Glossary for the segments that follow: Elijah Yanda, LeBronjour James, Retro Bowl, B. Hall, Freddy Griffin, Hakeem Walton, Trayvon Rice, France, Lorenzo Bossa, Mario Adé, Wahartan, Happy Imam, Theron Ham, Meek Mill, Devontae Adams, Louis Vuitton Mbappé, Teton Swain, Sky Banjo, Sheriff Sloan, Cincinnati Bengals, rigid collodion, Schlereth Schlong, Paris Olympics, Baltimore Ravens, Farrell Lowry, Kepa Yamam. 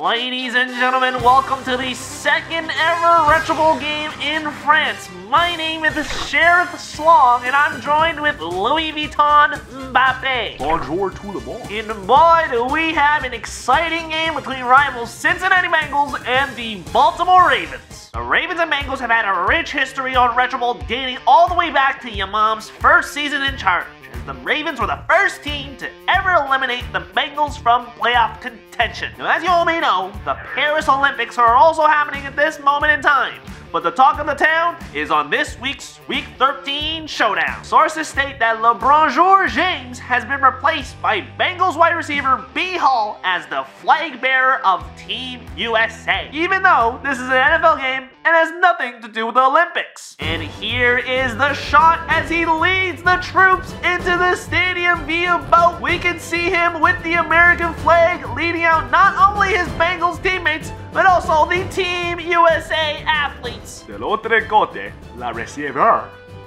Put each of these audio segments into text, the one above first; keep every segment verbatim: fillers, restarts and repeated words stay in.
Ladies and gentlemen, welcome to the second ever Retro Bowl game in France. My name is Sheriff Sloan, and I'm joined with Louis Vuitton Mbappé. Bonjour tout le monde. And boy, do we have an exciting game between rivals Cincinnati Bengals and the Baltimore Ravens. The Ravens and Bengals have had a rich history on Retro Bowl dating all the way back to Yamam's first season in charge. The Ravens were the first team to ever eliminate the Bengals from playoff contention. Now, as you all may know, the Paris Olympics are also happening at this moment in time. But the talk of the town is on this week's Week thirteen showdown. Sources state that LeBronjour James has been replaced by Bengals wide receiver B. Hall as the flag bearer of Team U S A, even though this is an N F L game and has nothing to do with the Olympics. And here is the shot as he leads the troops into the stadium via boat. We can see him with the American flag leading out not only his Bengals teammates, but also the Team U S A athletes. Del otro côté, la receiver,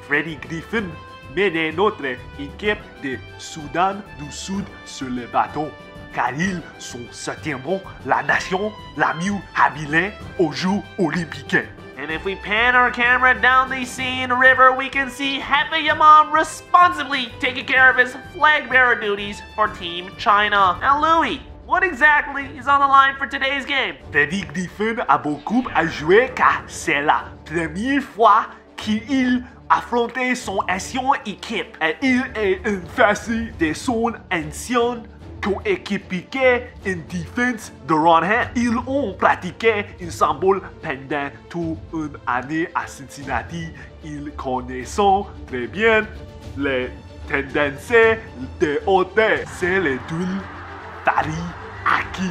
Freddy Griffin, mène notre équipe de Soudan du Sud sur le bateau, car ils sont certainement la nation la mieux habillée aux Jeux Olympiques. And if we pan our camera down the sea and river, we can see Happy Imam responsibly taking care of his flag bearer duties for Team China. Now, Louis, what exactly is on the line for today's game? Freddy Griffin a beaucoup à jouer car c'est la première fois qu'il affrontait son ancienne équipe. Et il est en face de son ancien coéquipier en défense de Theron Ham. Ils ont pratiqué ensemble pendant toute une année à Cincinnati. Ils connaissent très bien les tendances de hauteur. C'est le duel Paris à qui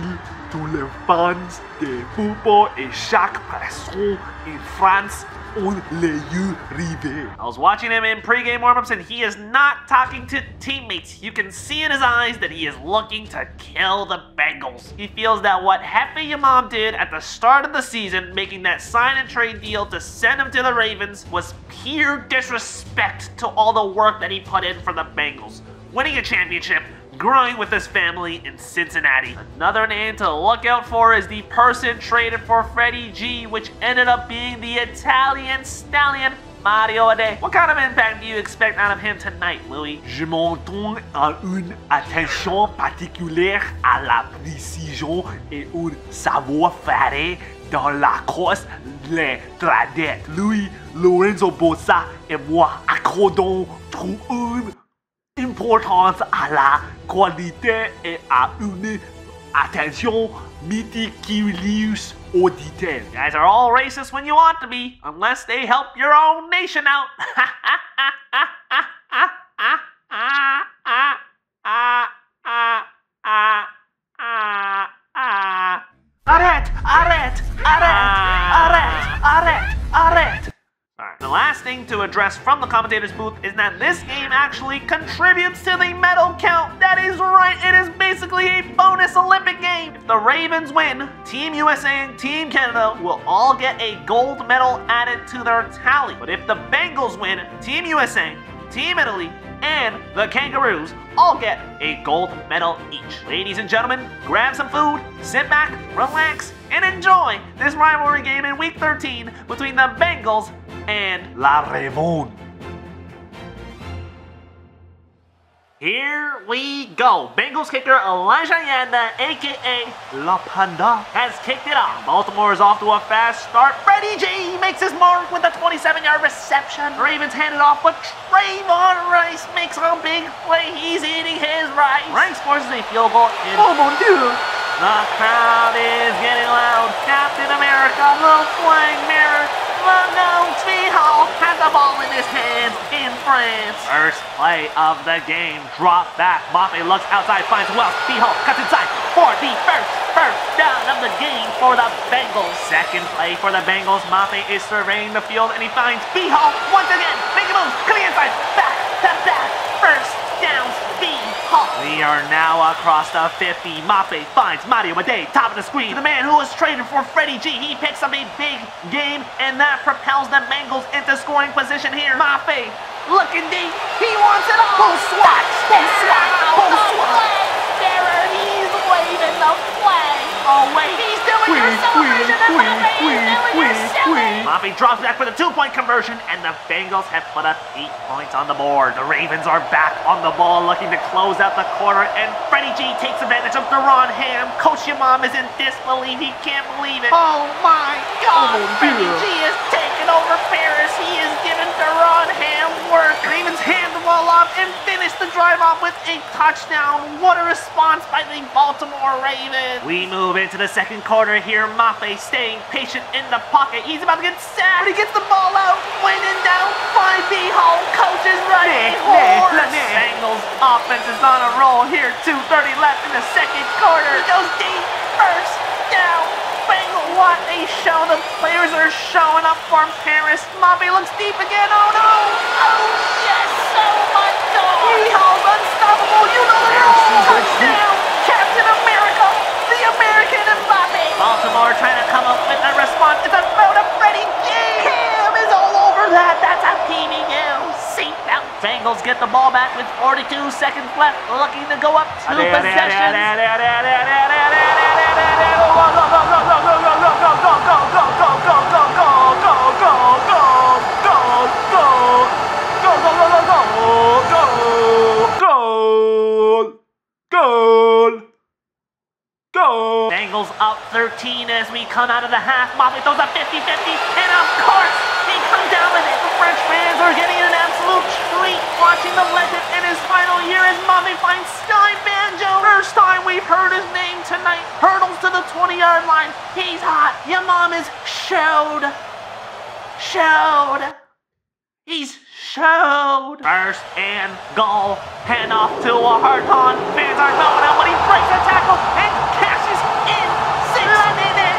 tous les fans de football et chaque personne en France ont les yeux rivés. I was watching him in pre-game warm-ups and he is not talking to teammates. You can see in his eyes that he is looking to kill the Bengals. He feels that what Happy Imam did at the start of the season, making that sign and trade deal to send him to the Ravens, was pure disrespect to all the work that he put in for the Bengals, winning a championship, growing with his family in Cincinnati. Another name to look out for is the person traded for Freddie G, which ended up being the Italian stallion Mario Adé. What kind of impact do you expect out of him tonight, Louis? Je m'entends à une attention particulière à la précision et au savoir-faire dans la course les tradettes. Louis, Lorenzo Bossa et moi accordons tout une importance à la qualité et à une attention méticuleuse au detail. You guys are all racist when you want to be, unless they help your own nation out. Arrête, arrête, arrête, arrête, arrête. The last thing to address from the commentator's booth is that this game actually contributes to the medal count. That is right, it is basically a bonus Olympic game. If the Ravens win, Team U S A and Team Canada will all get a gold medal added to their tally. But if the Bengals win, Team U S A, Team Italy, and the Kangaroos all get a gold medal each. Ladies and gentlemen, grab some food, sit back, relax, and enjoy this rivalry game in Week thirteen between the Bengals and La Ravon. Here we go. Bengals kicker Elijah Yanda, a k a. La Panda, has kicked it off. Baltimore is off to a fast start. Freddie G makes his mark with a twenty-seven yard reception. Ravens hand it off, but Trayvon Rice makes a big play. He's eating his rice. Rice forces a field goal. And oh, mon Dieu! The crowd is getting loud. Captain America, the flag bearer, the goat, B. Hall has the ball in his hands in France. First play of the game. Drop back. Mbappé looks outside, finds Wells. B. Hall cuts inside for the first first down of the game for the Bengals. Second play for the Bengals. Mbappé is surveying the field and he finds B. Hall once again. Making moves, coming inside, back to back. First down, B. Hall. We are now across the fifty. Mbappé finds Mario Adé, top of the screen. The man who was traded for Freddie G. He picks up a big game and that propels the Bengals into scoring position here. Mbappé looking deep. He wants it all. Full swat. Full swat. Full swat. He's waving the flag away. doing your celebration and celebrating and with your shouting. Mbappé drops back for the two-point conversion, and the Bengals have put up eight points on the board. The Ravens are back on the ball, looking to close out the quarter, and Freddie G takes advantage of Theron Ham. Coach Yamam is in disbelief. He can't believe it. Oh, my God. Oh, Freddie G is taking over Paris. He is giving Theron Ham work. Ravens hand the ball off and finish the drive off with a touchdown. What a response by the Baltimore Ravens. We move into the second quarter here. Mbappé staying patient in the pocket. He's about to get sacked, but he gets the ball out. Winning down by B. Hall. Coach is running. The Bengals offense is on a roll here. two thirty left in the second quarter. He goes deep. First down. Bengals. What a show. The players are showing up for Paris. Mbappé looks deep again. Oh, no. Oh, yes. Oh, my God. B. Hall's unstoppable. You know the rule. Touchdown. Captain America. The American Mbappé. Baltimore trying to come up with a response. It's a throw to Freddie G. Ham is all over that. That's a P B L. Safe out. Bengals get the ball back with forty-two seconds left. Looking to go up two possessions. Bengals up thirteen as we come out of the half. Mbappé throws a fifty fifty, and of course, he comes down with it. The French fans are getting an absolute treat watching the legend in his final year as Mbappé finds Sky Banjo. First time we've heard his name tonight. Hurdles to the twenty-yard line. He's hot. Yamam is showed. Showed. He's showed. First and goal. Hand off to Wahartan. Fans aren't going out, but he breaks the tackle and cashes in. Six. La Nene.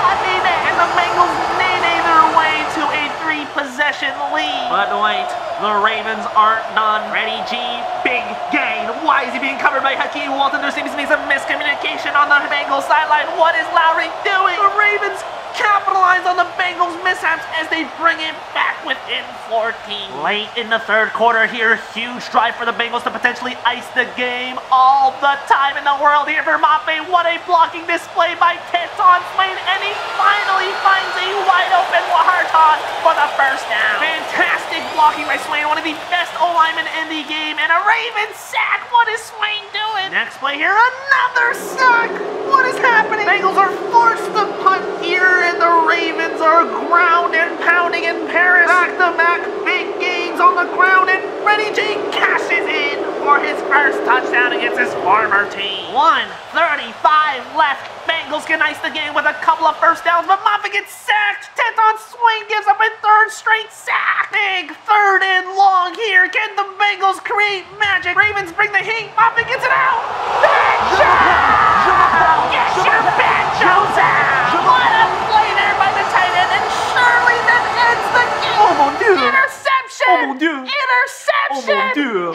La Nene. And the Bengals Nene their way to a three-possession lead. But wait, the Ravens aren't done. Freddie G, big gain. Why is he being covered by Hakeem Walton? There seems to be some miscommunication on the Bengals sideline. What is Lowry doing? The Ravens capitalize on the Bengals' mishaps as they bring it back within fourteen. Late in the third quarter here, huge drive for the Bengals to potentially ice the game. All the time in the world here for Mbappé. What a blocking display by Teton Swain, and he finally finds a wide-open Wahartan for the first down. Fantastic blocking by Swain, one of the best O-linemen in the game, and a Ravens sack. What is Swain doing? Next play here, another sack. What is happening? Bengals are forced to punt here, and the Ravens are ground and pounding in Paris. Back-to-back big gains on the ground, and Freddie G cashes in for his first touchdown against his former team. one thirty-five left. Bengals can ice the game with a couple of first downs, but Mbappé gets sacked. Teton Swain gives up a third straight sack. Big third and long here. Can the Bengals create magic? Ravens bring the heat. Mbappé gets it out. Banjo! Get your banjos out! What a play there by the tight end, and surely that ends the game. Oh mon Dieu! Interception! Oh mon Dieu! Interception! Oh mon Dieu!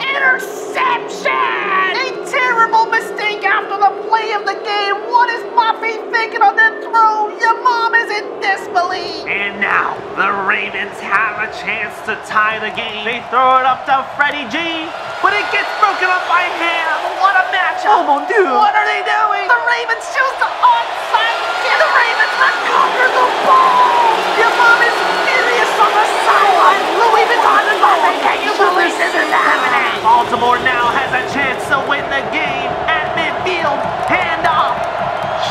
Interception! A terrible mistake after the play of the game. What is Mbappé thinking on that throw? Yamam is in disbelief. And now the Ravens have a chance to tie the game. They throw it up to Freddie G, but it gets broken up by Ham. What a matchup! Oh mon Dieu! What are they doing? The Ravens choose to onside. The Ravens recovered the ball! Yamam is furious on the sideline! Louis Vuitton Mbappé, can you believe this is happening? Baltimore now has a chance to win the game at midfield. Hand off.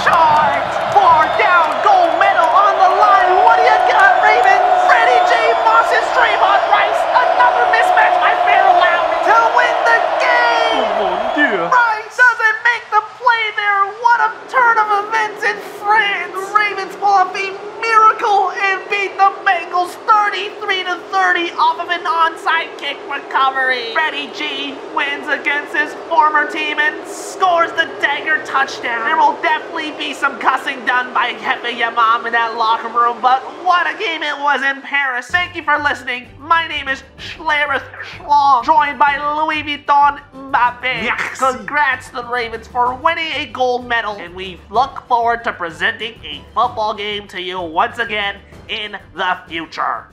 Short. Four down. Gold medal on the line. What do you got, Ravens? Freddie G. Moss's Trayvon Rice. Another mismatch by Farrell Lowry to win the game! Oh, mon Dieu. Rice doesn't make the play there. What a turn of events in France. The Ravens pull off a miracle and beat the Bengals thirty-three to thirty off of an onside kick recovery. Freddie G wins against his former team and scores the dagger touchdown. There will definitely be some cussing done by Kepa Yamam in that locker room, but what a game it was in Paris. Thank you for listening. My name is Schlereth Schlong, joined by Louis Vuitton Mbappé. Yes. Congrats to the Ravens for winning a gold medal, and we look forward to presenting a football game to you once again in the future.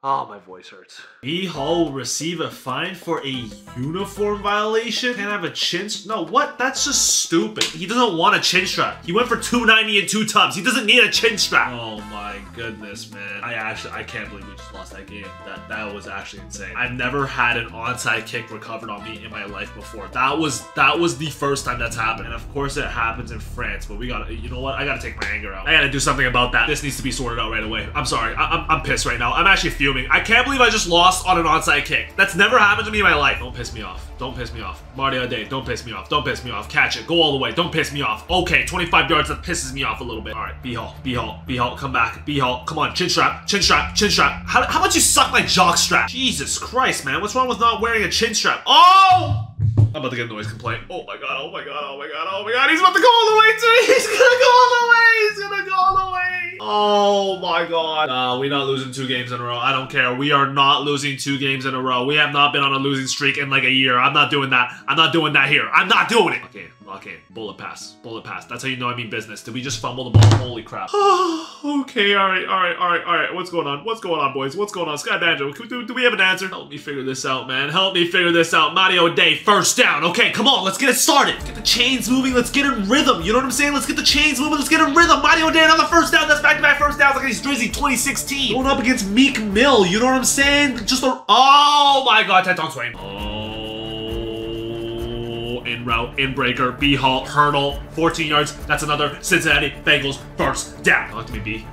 Oh, my voice hurts. B. Hall will receive a fine for a uniform violation. Can't have a chin... No, what? That's just stupid. He doesn't want a chin strap. He went for two ninety and two tubs. He doesn't need a chin strap. Oh, my goodness, man. I actually... I can't believe we just lost that game. That, that was actually insane. I've never had an onside kick recovered on me in my life before. That was... That was the first time that's happened. And, of course, it happens in France. But we gotta... You know what? I gotta take my anger out. I gotta do something about that. This needs to be sorted out right away. I'm sorry. I, I'm, I'm pissed right now. I'm actually furious. I can't believe I just lost on an onside kick. That's never happened to me in my life. Don't piss me off. Don't piss me off. Mario Adé, don't piss me off. Don't piss me off. Catch it. Go all the way. Don't piss me off. Okay, twenty-five yards. That pisses me off a little bit. All right, B. Hall. B. Hall. B. Hall. Come back. B. Hall. Come on. Chin strap. Chin strap. Chin strap. How, how about you suck my jock strap? Jesus Christ, man. What's wrong with not wearing a chin strap? Oh! I'm about to get a noise complaint. Oh my god, oh my god, oh my god, oh my god. He's about to go all the way to He's gonna go all the way. He's gonna go all the way. Oh my god. Uh, we're not losing two games in a row. I don't care. We are not losing two games in a row. We have not been on a losing streak in like a year. I'm not doing that. I'm not doing that here. I'm not doing it. Okay, okay. Bullet pass. Bullet pass. That's how you know I mean business. Did we just fumble the ball? Holy crap. Okay, alright, alright, alright, alright. What's going on? What's going on, boys? What's going on? Sky Banjo, do, do we have an answer? Help me figure this out, man. Help me figure this out. Mario Adé, first down. Okay, come on, let's get it started. Get the chains moving. Let's get in rhythm. You know what I'm saying? Let's get the chains moving. Let's get in rhythm. Mario Adé on the first down. That's back-to-back first downs against Drizzy twenty sixteen. Going up against Meek Mill. You know what I'm saying? Just a... Oh, my God. Teton Swain. Oh. In route. In breaker. B. Hall. Hurdle. fourteen yards. That's another Cincinnati Bengals first down. Talk to me, B.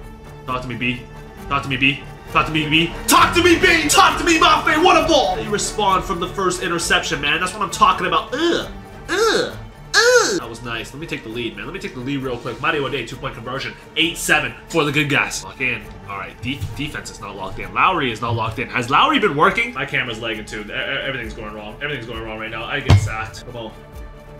Talk to me, B. Talk to me, B. Talk to me, B. Talk to me, B. Talk to me, Mbappé. What a ball. They respond from the first interception, man. That's what I'm talking about. Ugh. Ugh. Ugh. That was nice. Let me take the lead, man. Let me take the lead real quick. Mario Adé, two-point conversion. eight seven for the good guys. Lock in. All right. De defense is not locked in. Lowry is not locked in. Has Lowry been working? My camera's lagging, too. Everything's going wrong. Everything's going wrong right now. I get sacked. Come on.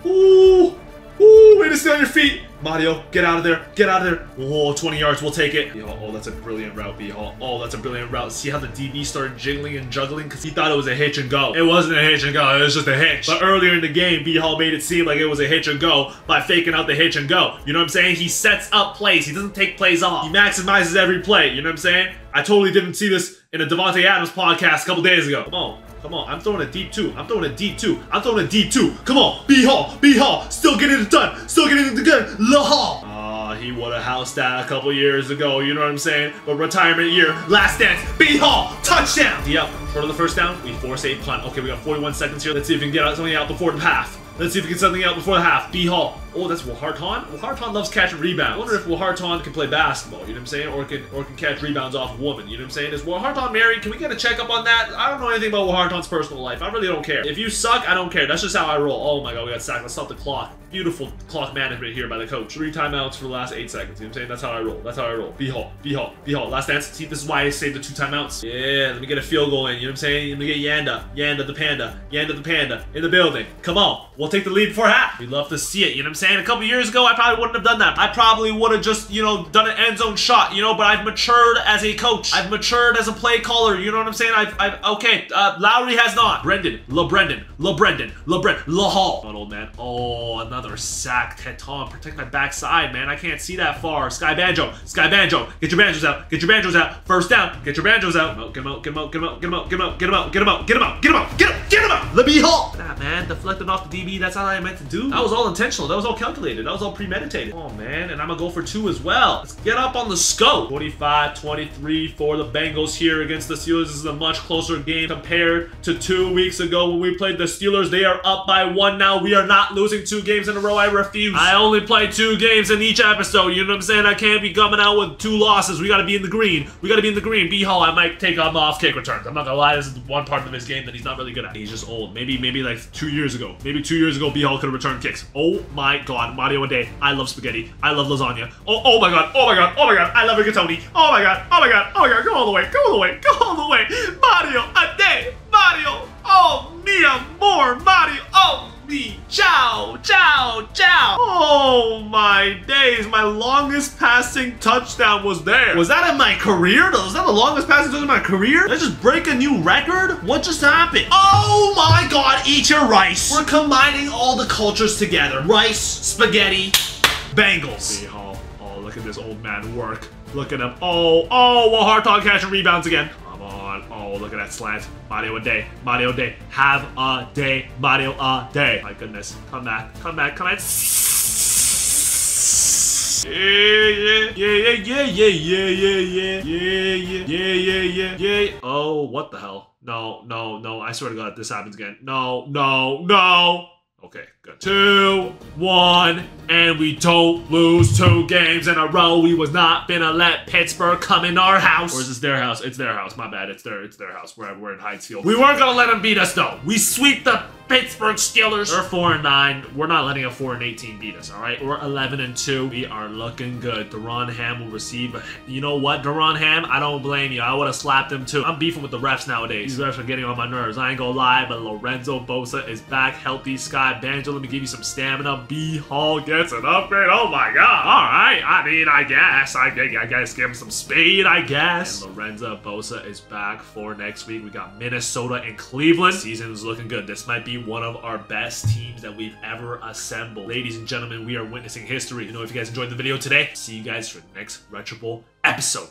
Ooh. Ooh, way to stay on your feet. Mario, get out of there. Get out of there. Whoa, twenty yards. We'll take it. Yo, oh, that's a brilliant route, B. Hall. Oh, that's a brilliant route. See how the D B started jiggling and juggling? Because he thought it was a hitch and go. It wasn't a hitch and go. It was just a hitch. But earlier in the game, B. Hall made it seem like it was a hitch and go by faking out the hitch and go. You know what I'm saying? He sets up plays. He doesn't take plays off. He maximizes every play. You know what I'm saying? I totally didn't see this in a Devontae Adams podcast a couple days ago. Come on. Come on, I'm throwing a deep two. I'm throwing a deep two. I'm throwing a deep two. Come on, B. Hall, B. Hall, still getting it done. Still getting it done. La Hall. Ah, uh, he would have housed that a couple years ago. You know what I'm saying? But retirement year, last dance. B. Hall, touchdown. Yep, short of the first down, we force a punt. Okay, we got forty-one seconds here. Let's see if we can get something out before the half. Let's see if we can get something out before the half. B. Hall. Oh, that's Wahartan. Wahartan loves catch and rebounds. I wonder if Wahartan can play basketball, you know what I'm saying? Or can or can catch rebounds off a woman, you know what I'm saying? Is Wahartan married? Can we get a checkup on that? I don't know anything about Wahartan's personal life. I really don't care. If you suck, I don't care. That's just how I roll. Oh my god, we got sacked. Let's stop the clock. Beautiful clock management here by the coach. Three timeouts for the last eight seconds, you know what I'm saying? That's how I roll. That's how I roll. B. Hall. B. Hall. B. Hall. Last dance. See, this is why I saved the two timeouts. Yeah, let me get a field goal in, you know what I'm saying? Let me get Yanda. Yanda the panda. Yanda the panda. In the building. Come on. We'll take the lead before half. We love to see it, you know what I'm saying? And a couple years ago, I probably wouldn't have done that. I probably would have just, you know, done an end zone shot, you know, but I've matured as a coach. I've matured as a play caller, you know what I'm saying? I've, I've okay, uh, Lowry has not. Brendan, LeBrendan, LeBrendan, LeBrendan, LaHall. Come on, old man. Oh, another sack. Teton, protect my backside, man. I can't see that far. Sky Banjo, Sky Banjo. Get your banjos out, get your banjos out. First down, get your banjos out. Get him out, get him out, get him out, get him out, get him out, get him out, get him out, get him out, get him out, get him out, get him out. Let me halt. Nah, man, deflected off the D B. That's all I meant to do. That was all intentional. That was all calculated. That was all premeditated. Oh man, and I'm gonna go for two as well. Let's get up on the scope. forty-five twenty-three for the Bengals here against the Steelers. This is a much closer game compared to two weeks ago when we played the Steelers. They are up by one now. We are not losing two games in a row. I refuse. I only play two games in each episode. You know what I'm saying? I can't be coming out with two losses. We gotta be in the green. We gotta be in the green. B. Hall, I might take him off kick returns. I'm not gonna lie. This is one part of his game that he's not really good at. He's just old. Maybe, maybe like two years ago. Maybe two years ago, B. Hall could have returned kicks. Oh my god, Mario Adé, I love spaghetti. I love lasagna. Oh, oh my god, oh my god, oh my god, I love rigatoni. Oh my god, oh my god, oh my god, go all the way, go all the way, go all the way. Mario Adé, Mario, oh mi amor, Mario, oh me, ciao, ciao, ciao. Oh my days, my longest passing touchdown was there. Was that in my career? Was that the longest passing touchdown in my career? Did I just break a new record? What just happened? Oh my god, eat your rice. We're combining all the cultures together. Rice, spaghetti, Bengals. B. Hall. Oh, look at this old man work. Look at him. Oh, oh, Wahartan catching rebounds again. Come on. on. Oh, look at that slant. Mario Adé. Mario Adé. Have a day. Mario Adé. My goodness. Come back. Come back. Come back. Yeah, yeah, yeah, yeah, yeah, yeah, yeah, yeah, yeah, yeah, yeah, yeah, yeah. Oh, what the hell? No, no, no. I swear to God, this happens again. No, no, no. Okay, good. Two, one, and we don't lose two games in a row. We was not gonna let Pittsburgh come in our house. Or is this their house? It's their house. My bad. It's their, it's their house. We're, we're in Heights Field. We weren't gonna let them beat us, though. We sweep the Pittsburgh Steelers. They're four and nine. We're not letting a four and eight team beat us, all right? We're eleven and two. We are looking good. Theron Ham will receive. You know what, Theron Ham? I don't blame you. I would have slapped him, too. I'm beefing with the refs nowadays. These refs are getting on my nerves. I ain't gonna lie, but Lorenzo Bosa is back healthy. Sky Banjo, let me give you some stamina. B. Hall gets an upgrade. Oh, my God. All right. I mean, I guess. I, I guess give him some speed, I guess. And Lorenzo Bosa is back for next week. We got Minnesota and Cleveland. Season's looking good. This might be one of our best teams that we've ever assembled. Ladies and gentlemen, we are witnessing history. You know, if you guys enjoyed the video today, see you guys for the next Retro Bowl episode.